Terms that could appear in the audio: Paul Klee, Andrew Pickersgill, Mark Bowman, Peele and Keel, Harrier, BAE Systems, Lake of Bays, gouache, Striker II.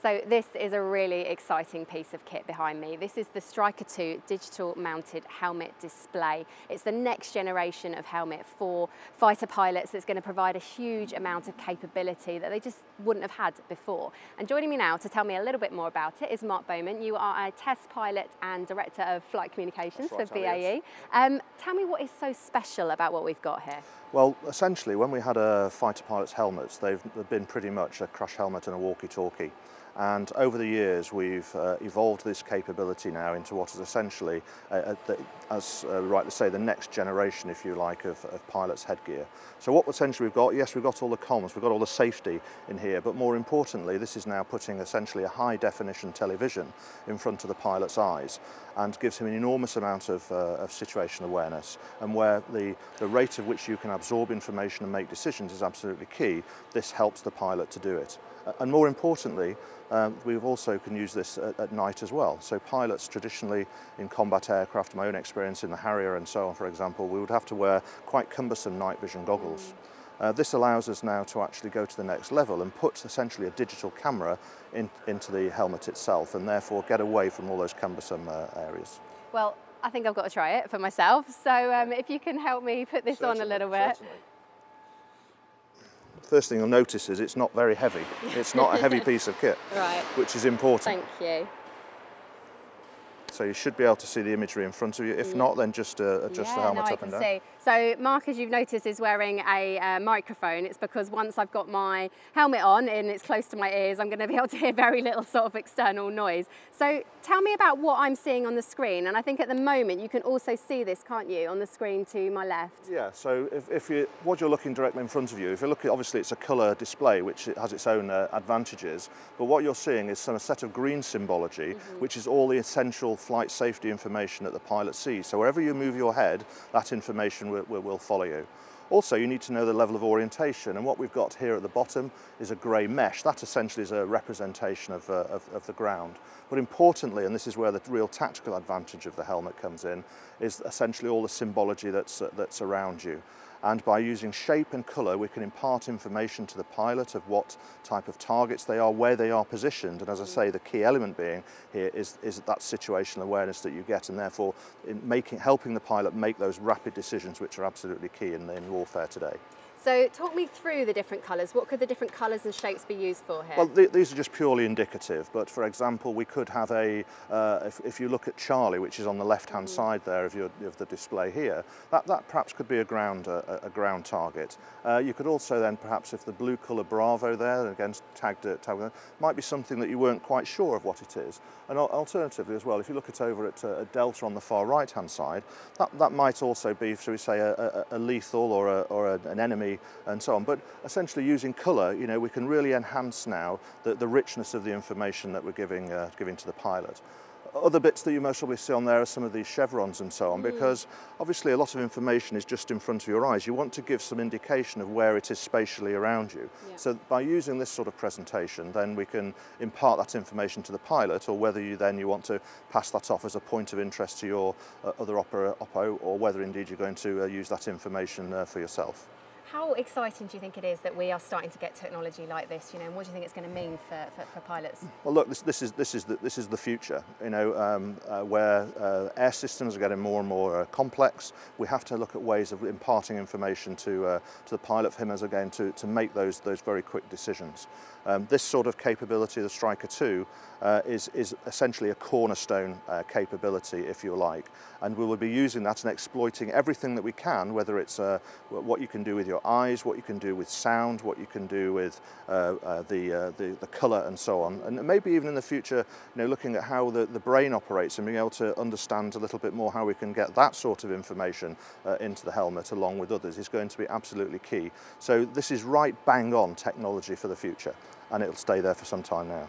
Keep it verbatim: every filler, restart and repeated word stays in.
So this is a really exciting piece of kit behind me. This is the Striker two digital mounted helmet display. It's the next generation of helmet for fighter pilots that's going to provide a huge amount of capability that they just wouldn't have had before. And joining me now to tell me a little bit more about it is Mark Bowman. You are a test pilot and director of flight communications right, for B A E. Um, tell me what is so special about what we've got here. Well, essentially when we had a fighter pilot's helmets, they've been pretty much a crash helmet and a walkie-talkie. And over the years, we've uh, evolved this capability now into what is essentially, uh, the, as uh, rightly say, the next generation, if you like, of, of pilots' headgear. So what essentially we've got, yes, we've got all the comms, we've got all the safety in here, but more importantly, this is now putting essentially a high-definition television in front of the pilot's eyes and gives him an enormous amount of, uh, of situation awareness. And where the, the rate at which you can absorb information and make decisions is absolutely key, this helps the pilot to do it. And more importantly, um, we also can use this at, at night as well. So pilots traditionally in combat aircraft, my own experience in the Harrier and so on, for example, we would have to wear quite cumbersome night vision goggles. Uh, this allows us now to actually go to the next level and put essentially a digital camera in, into the helmet itself and therefore get away from all those cumbersome uh, areas. Well, I think I've got to try it for myself. So um, if you can help me put this certainly, on a little bit. Certainly. First thing you'll notice is it's not very heavy. It's not a heavy piece of kit, right, which is important. Thank you. So you should be able to see the imagery in front of you. If not, then just uh, adjust yeah, the helmet no, up and down. See. So Mark, as you've noticed, is wearing a uh, microphone. It's because once I've got my helmet on and it's close to my ears, I'm going to be able to hear very little sort of external noise. So tell me about what I'm seeing on the screen. And I think at the moment you can also see this, can't you, on the screen to my left? Yeah. So if, if you, what you're looking directly in front of you, if you look at, obviously it's a colour display, which it has its own uh, advantages. But what you're seeing is some a set of green symbology, mm-hmm. which is all the essential flight safety information that the pilot sees. So wherever you move your head, that information will, will, will follow you. Also, you need to know the level of orientation, and what we've got here at the bottom is a grey mesh. That essentially is a representation of, uh, of, of the ground. But importantly, and this is where the real tactical advantage of the helmet comes in, is essentially all the symbology that's, uh, that's around you. And by using shape and colour, we can impart information to the pilot of what type of targets they are, where they are positioned. And as I say, the key element being here is, is that situational awareness that you get, and therefore in making, helping the pilot make those rapid decisions, which are absolutely key in, in warfare today. So talk me through the different colours. What could the different colours and shapes be used for here? Well, th these are just purely indicative, but for example, we could have a, uh, if, if you look at Charlie, which is on the left-hand mm-hmm. side there of, your, of the display here, that, that perhaps could be a ground, uh, a ground target. Uh, you could also then perhaps, if the blue colour Bravo there, again tagged, uh, tagged, might be something that you weren't quite sure of what it is. And alternatively as well, if you look at over at uh, Delta on the far right-hand side, that, that might also be, shall we say, a, a, a lethal or, a, or a, an enemy and so on. But essentially using colour, you know, we can really enhance now the, the richness of the information that we're giving, uh, giving to the pilot. Other bits that you most probably see on there are some of these chevrons and so on, mm. because obviously a lot of information is just in front of your eyes. You want to give some indication of where it is spatially around you. Yeah. So by using this sort of presentation, then we can impart that information to the pilot, or whether you then you want to pass that off as a point of interest to your uh, other oppo, or whether indeed you're going to uh, use that information uh, for yourself. How exciting do you think it is that we are starting to get technology like this? You know, and what do you think it's going to mean for, for, for pilots? Well, look, this, this is this is the, this is the future. You know, um, uh, where uh, air systems are getting more and more uh, complex, we have to look at ways of imparting information to uh, to the pilot for him as again to to make those those very quick decisions. Um, this sort of capability, the Striker two, uh, is is essentially a cornerstone uh, capability, if you like, and we will be using that and exploiting everything that we can, whether it's uh, what you can do with your eyes, what you can do with sound, what you can do with uh, uh, the, uh, the the colour and so on, and maybe even in the future, you know, looking at how the, the brain operates and being able to understand a little bit more how we can get that sort of information uh, into the helmet along with others is going to be absolutely key. So this is right bang on technology for the future, and it'll stay there for some time now.